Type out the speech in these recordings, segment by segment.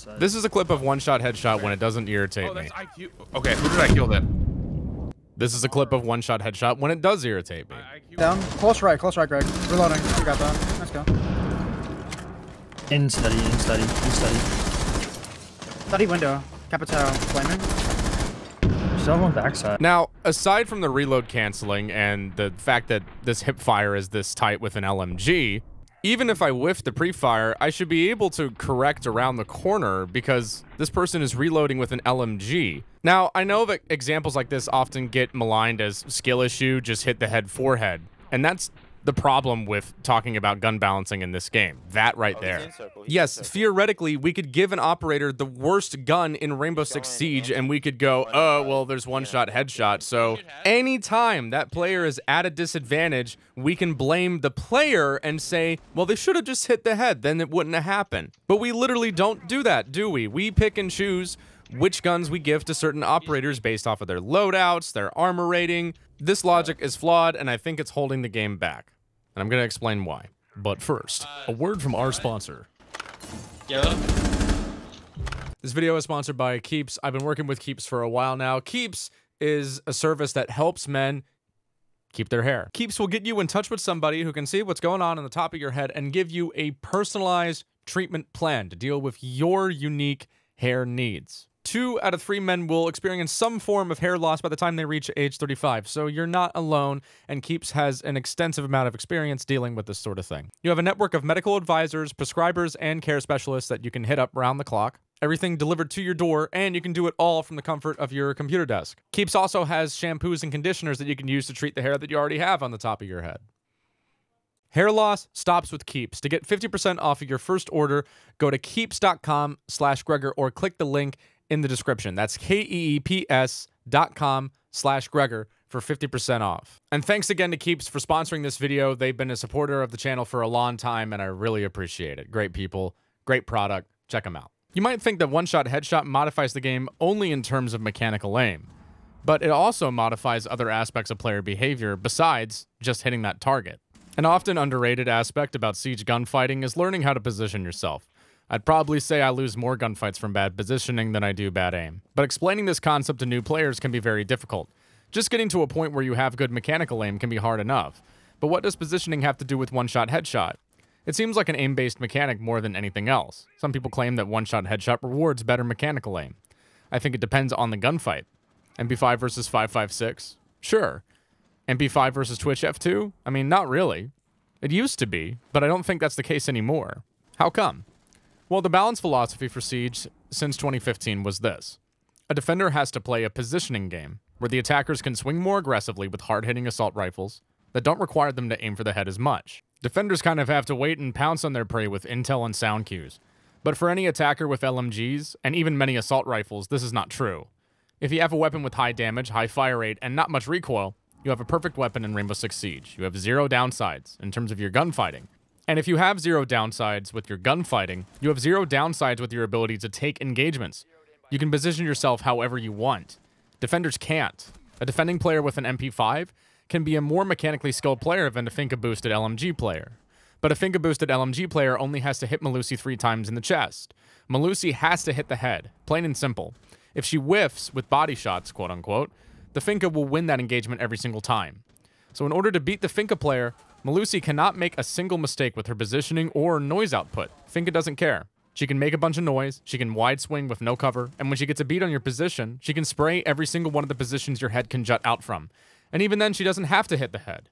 So this is a clip of one-shot headshot when it doesn't irritate me. IQ. Okay, who did I kill then? This is a clip of one-shot headshot when it does irritate me. Down. Close right, Greg. Reloading. You got that. Let's go. In study. Study window. Capitao. Flaming. Still on backside. Now, aside from the reload canceling and the fact that this hip fire is this tight with an LMG, even if I whiff the pre-fire, I should be able to correct around the corner because this person is reloading with an LMG. Now, I know that examples like this often get maligned as skill issue, just hit the head forehead. And that's the problem with talking about gun balancing in this game. That right there. Yes, theoretically, we could give an operator the worst gun in Rainbow Six Siege and we could go, oh, well, there's one-shot headshot. So anytime that player is at a disadvantage, we can blame the player and say, well, they should have just hit the head, then it wouldn't have happened. But we literally don't do that, do we? We pick and choose which guns we give to certain operators based off of their loadouts, their armor rating. This logic is flawed, and I think it's holding the game back. And I'm gonna explain why. But first, a word from our sponsor. Yo. This video is sponsored by Keeps. I've been working with Keeps for a while now. Keeps is a service that helps men keep their hair. Keeps will get you in touch with somebody who can see what's going on in the top of your head and give you a personalized treatment plan to deal with your unique hair needs. 2 out of 3 men will experience some form of hair loss by the time they reach age 35, so you're not alone, and Keeps has an extensive amount of experience dealing with this sort of thing. You have a network of medical advisors, prescribers, and care specialists that you can hit up round the clock. Everything delivered to your door, and you can do it all from the comfort of your computer desk. Keeps also has shampoos and conditioners that you can use to treat the hair that you already have on the top of your head. Hair loss stops with Keeps. To get 50% off of your first order, go to keeps.com/Gregor or click the link in the description. That's KEEPS.com/Gregor for 50% off. And thanks again to Keeps for sponsoring this video. They've been a supporter of the channel for a long time, and I really appreciate it. Great people, great product. Check them out. You might think that one-shot headshot modifies the game only in terms of mechanical aim, but it also modifies other aspects of player behavior besides just hitting that target. An often underrated aspect about siege gunfighting is learning how to position yourself. I'd probably say I lose more gunfights from bad positioning than I do bad aim. But explaining this concept to new players can be very difficult. Just getting to a point where you have good mechanical aim can be hard enough. But what does positioning have to do with one-shot headshot? It seems like an aim-based mechanic more than anything else. Some people claim that one-shot headshot rewards better mechanical aim. I think it depends on the gunfight. MP5 versus 5.56? Sure. MP5 versus Twitch F2? I mean, not really. It used to be, but I don't think that's the case anymore. How come? Well, the balance philosophy for Siege since 2015 was this. A defender has to play a positioning game, where the attackers can swing more aggressively with hard-hitting assault rifles that don't require them to aim for the head as much. Defenders kind of have to wait and pounce on their prey with intel and sound cues. But for any attacker with LMGs, and even many assault rifles, this is not true. If you have a weapon with high damage, high fire rate, and not much recoil, you have a perfect weapon in Rainbow Six Siege. You have 0 downsides in terms of your gunfighting. And if you have 0 downsides with your gunfighting, you have 0 downsides with your ability to take engagements. You can position yourself however you want. Defenders can't. A defending player with an MP5 can be a more mechanically skilled player than a Finka boosted LMG player. But a Finka boosted LMG player only has to hit Melusi 3 times in the chest. Melusi has to hit the head, plain and simple. If she whiffs with body shots, quote unquote, the Finka will win that engagement every single time. So in order to beat the Finka player, Melusi cannot make a single mistake with her positioning or noise output. Finka doesn't care. She can make a bunch of noise, she can wide swing with no cover, and when she gets a beat on your position, she can spray every single one of the positions your head can jut out from. And even then, she doesn't have to hit the head.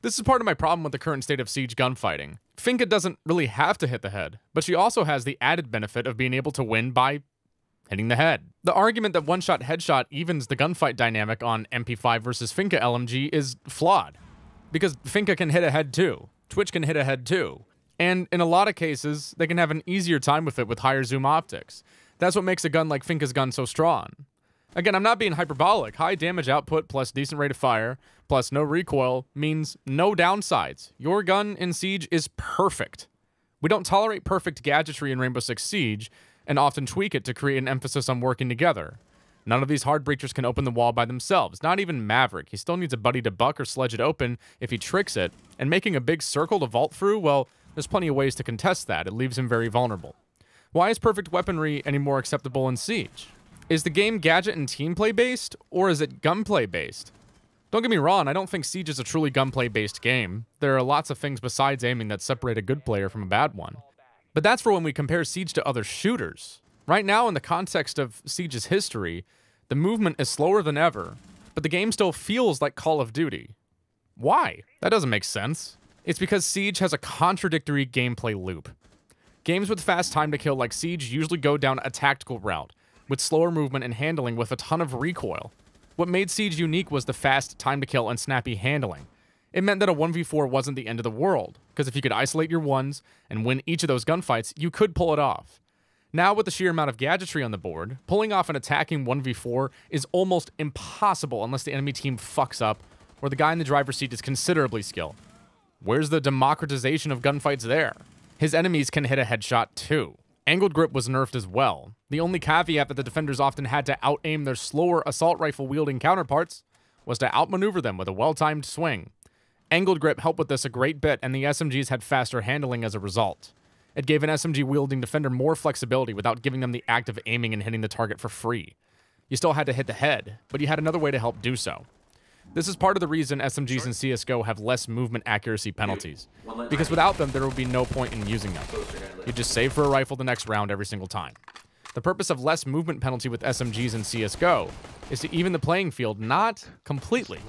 This is part of my problem with the current state of siege gunfighting. Finka doesn't really have to hit the head, but she also has the added benefit of being able to win by hitting the head. The argument that one-shot headshot evens the gunfight dynamic on MP5 versus Finka LMG is flawed. Because Finka can hit a head too. Twitch can hit a head too. And in a lot of cases, they can have an easier time with it with higher zoom optics. That's what makes a gun like Finka's gun so strong. Again, I'm not being hyperbolic. High damage output plus decent rate of fire plus no recoil means no downsides. Your gun in Siege is perfect. We don't tolerate perfect gadgetry in Rainbow Six Siege and often tweak it to create an emphasis on working together. None of these hard breachers can open the wall by themselves, not even Maverick. He still needs a buddy to buck or sledge it open if he tricks it, and making a big circle to vault through, well, there's plenty of ways to contest that. It leaves him very vulnerable. Why is perfect weaponry any more acceptable in Siege? Is the game gadget and team play based, or is it gunplay based? Don't get me wrong, I don't think Siege is a truly gunplay based game. There are lots of things besides aiming that separate a good player from a bad one. But that's for when we compare Siege to other shooters. Right now, in the context of Siege's history, the movement is slower than ever, but the game still feels like Call of Duty. Why? That doesn't make sense. It's because Siege has a contradictory gameplay loop. Games with fast time to kill like Siege usually go down a tactical route, with slower movement and handling with a ton of recoil. What made Siege unique was the fast time to kill and snappy handling. It meant that a 1v4 wasn't the end of the world, because if you could isolate your ones and win each of those gunfights, you could pull it off. Now with the sheer amount of gadgetry on the board, pulling off an attacking 1v4 is almost impossible unless the enemy team fucks up or the guy in the driver's seat is considerably skilled. Where's the democratization of gunfights there? His enemies can hit a headshot too. Angled grip was nerfed as well. The only caveat that the defenders often had to out-aim their slower assault rifle-wielding counterparts was to outmaneuver them with a well-timed swing. Angled grip helped with this a great bit, and the SMGs had faster handling as a result. It gave an SMG-wielding defender more flexibility without giving them the act of aiming and hitting the target for free. You still had to hit the head, but you had another way to help do so. This is part of the reason SMGs in CSGO have less movement accuracy penalties, because without them, there would be no point in using them. You just save for a rifle the next round every single time. The purpose of less movement penalty with SMGs in CSGO is to even the playing field, not completely,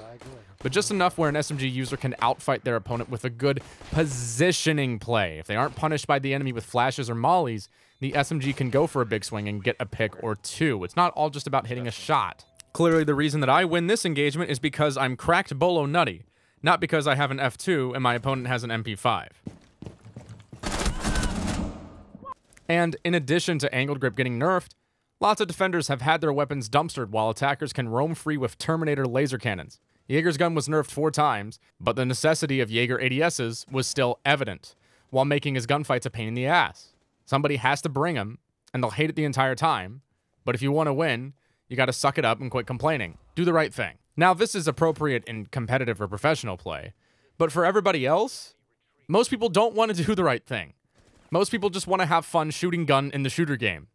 but just enough where an SMG user can outfight their opponent with a good positioning play. If they aren't punished by the enemy with flashes or mollies, the SMG can go for a big swing and get a pick or two. It's not all just about hitting a shot. Clearly, the reason that I win this engagement is because I'm cracked bolo nutty, not because I have an F2 and my opponent has an MP5. And in addition to angled grip getting nerfed, lots of defenders have had their weapons dumpstered while attackers can roam free with Terminator laser cannons. Jaeger's gun was nerfed 4 times, but the necessity of Jaeger ADSs was still evident, while making his gunfights a pain in the ass. Somebody has to bring them, and they'll hate it the entire time, but if you want to win, you gotta suck it up and quit complaining. Do the right thing. Now, this is appropriate in competitive or professional play, but for everybody else, most people don't want to do the right thing. Most people just want to have fun shooting gun in the shooter game.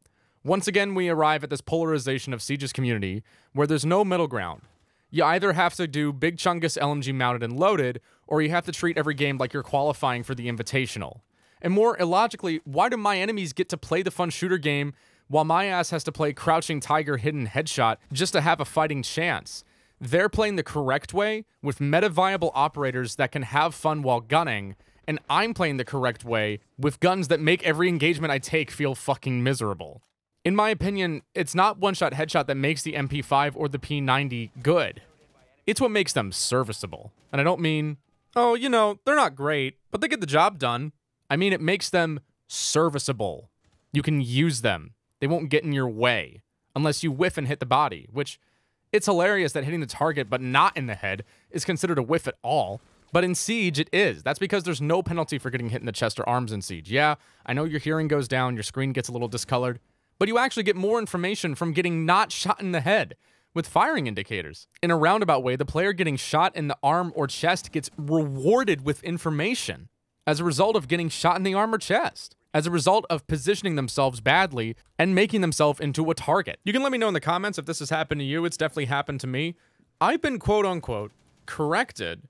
Once again, we arrive at this polarization of Siege's community where there's no middle ground. You either have to do big chungus LMG mounted and loaded, or you have to treat every game like you're qualifying for the Invitational. And more illogically, why do my enemies get to play the fun shooter game while my ass has to play Crouching Tiger Hidden Headshot just to have a fighting chance? They're playing the correct way with meta-viable operators that can have fun while gunning, and I'm playing the correct way with guns that make every engagement I take feel fucking miserable. In my opinion, it's not one-shot headshot that makes the MP5 or the P90 good. It's what makes them serviceable. And I don't mean, oh, you know, they're not great, but they get the job done. I mean, it makes them serviceable. You can use them. They won't get in your way, unless you whiff and hit the body, which it's hilarious that hitting the target but not in the head is considered a whiff at all, but in Siege it is. That's because there's no penalty for getting hit in the chest or arms in Siege. Yeah, I know your hearing goes down, your screen gets a little discolored, but you actually get more information from getting not shot in the head with firing indicators. In a roundabout way, the player getting shot in the arm or chest gets rewarded with information as a result of getting shot in the arm or chest, as a result of positioning themselves badly and making themselves into a target. You can let me know in the comments if this has happened to you. It's definitely happened to me. I've been quote-unquote corrected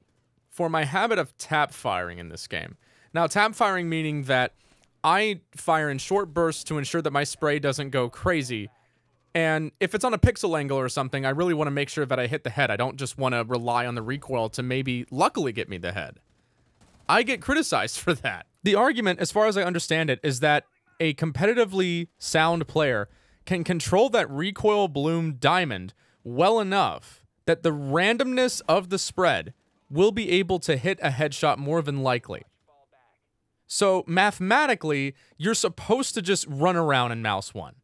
for my habit of tap firing in this game. Now, tap firing meaning that I fire in short bursts to ensure that my spray doesn't go crazy, and if it's on a pixel angle or something, I really want to make sure that I hit the head. I don't just want to rely on the recoil to maybe luckily get me the head. I get criticized for that. The argument, as far as I understand it, is that a competitively sound player can control that recoil bloom diamond well enough that the randomness of the spread will be able to hit a headshot more than likely. So mathematically, you're supposed to just run around and mouse one.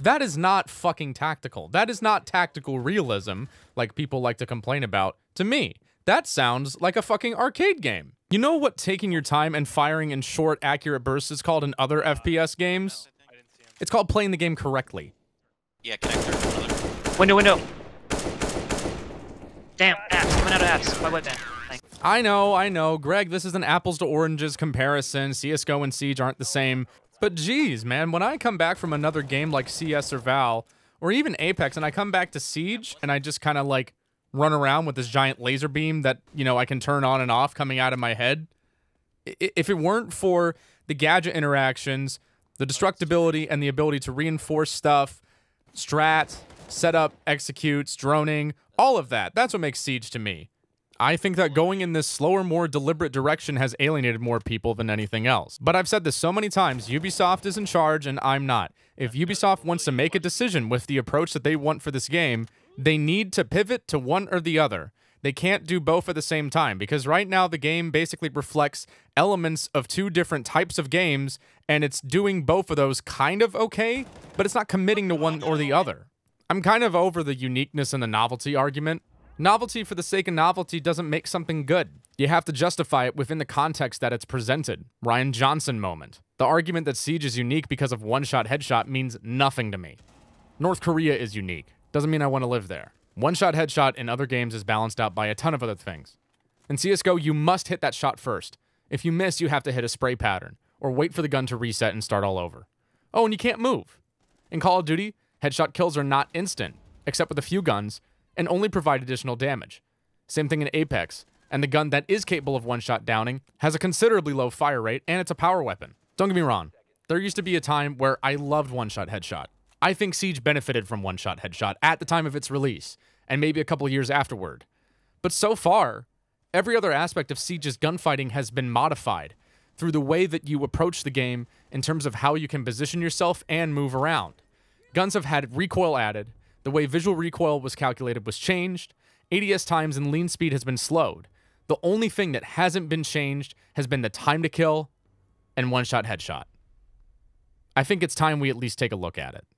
That is not fucking tactical. That is not tactical realism, like people like to complain about, to me. That sounds like a fucking arcade game. You know what taking your time and firing in short, accurate bursts is called in other FPS games? It's called playing the game correctly. Yeah, connector. Window. Damn, apps, coming out of apps. My weapon. I know, Greg, this is an apples to oranges comparison. CSGO and Siege aren't the same. But geez, man, when I come back from another game like CS or Val, or even Apex, and I come back to Siege, and I just kind of, like, run around with this giant laser beam that, you know, I can turn on and off coming out of my head. If it weren't for the gadget interactions, the destructibility, and the ability to reinforce stuff, strat, setup, executes, droning, all of that, that's what makes Siege to me. I think that going in this slower, more deliberate direction has alienated more people than anything else. But I've said this so many times, Ubisoft is in charge and I'm not. If Ubisoft wants to make a decision with the approach that they want for this game, they need to pivot to one or the other. They can't do both at the same time, because right now the game basically reflects elements of two different types of games, and it's doing both of those kind of okay, but it's not committing to one or the other. I'm kind of over the uniqueness and the novelty argument. Novelty for the sake of novelty doesn't make something good. You have to justify it within the context that it's presented. Ryan Johnson moment. The argument that Siege is unique because of one-shot headshot means nothing to me. North Korea is unique. Doesn't mean I want to live there. One-shot headshot in other games is balanced out by a ton of other things. In CS:GO, you must hit that shot first. If you miss, you have to hit a spray pattern, or wait for the gun to reset and start all over. Oh, and you can't move. In Call of Duty, headshot kills are not instant, except with a few guns, and only provide additional damage. Same thing in Apex, and the gun that is capable of one-shot downing has a considerably low fire rate, and it's a power weapon. Don't get me wrong, there used to be a time where I loved one-shot headshot. I think Siege benefited from one-shot headshot at the time of its release, and maybe a couple years afterward. But so far, every other aspect of Siege's gunfighting has been modified through the way that you approach the game in terms of how you can position yourself and move around. Guns have had recoil added, the way visual recoil was calculated was changed, ADS times and lean speed has been slowed. The only thing that hasn't been changed has been the time to kill and one-shot headshot. I think it's time we at least take a look at it.